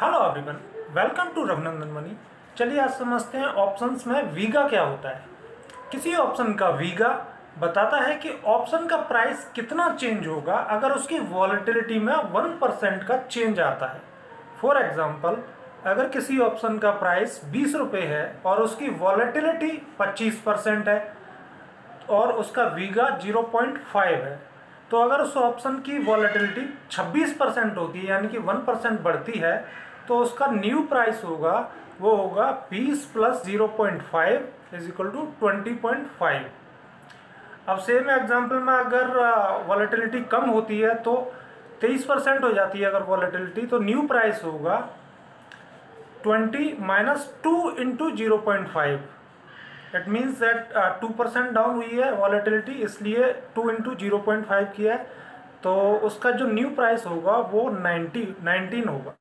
Hello everyone, welcome to Raghunandan money. चलिए आज समझते हैं ऑप्शंस में वीगा क्या होता है। किसी ऑप्शन का वीगा बताता है कि ऑप्शन का प्राइस कितना चेंज होगा अगर उसकी वॉलेटिलिटी में 1% का चेंज आता है। फॉर एग्जांपल, अगर किसी ऑप्शन का प्राइस 20 रुपये है और उसकी वॉलेटिलिटी 25% है और उसका वीगा 0.5 है, तो अगर उस ऑप्शन की वॉलेटिलिटी 26% होती है यानी कि 1% बढ़ती है, तो उसका न्यू प्राइस होगा वो होगा 20 + 0.5 = 20.5। अब सेम एग्जांपल में अगर वॉलेटिलिटी कम होती है तो 23% हो जाती है अगर वॉलेटिलिटी, तो न्यू प्राइस होगा 20 - 2 × 0.5। इट मीन्स दैट 2% डाउन हुई है वॉलेटिलिटी, इसलिए 2 × 0.5 किया है, तो उसका जो न्यू प्राइस होगा वो 19 होगा।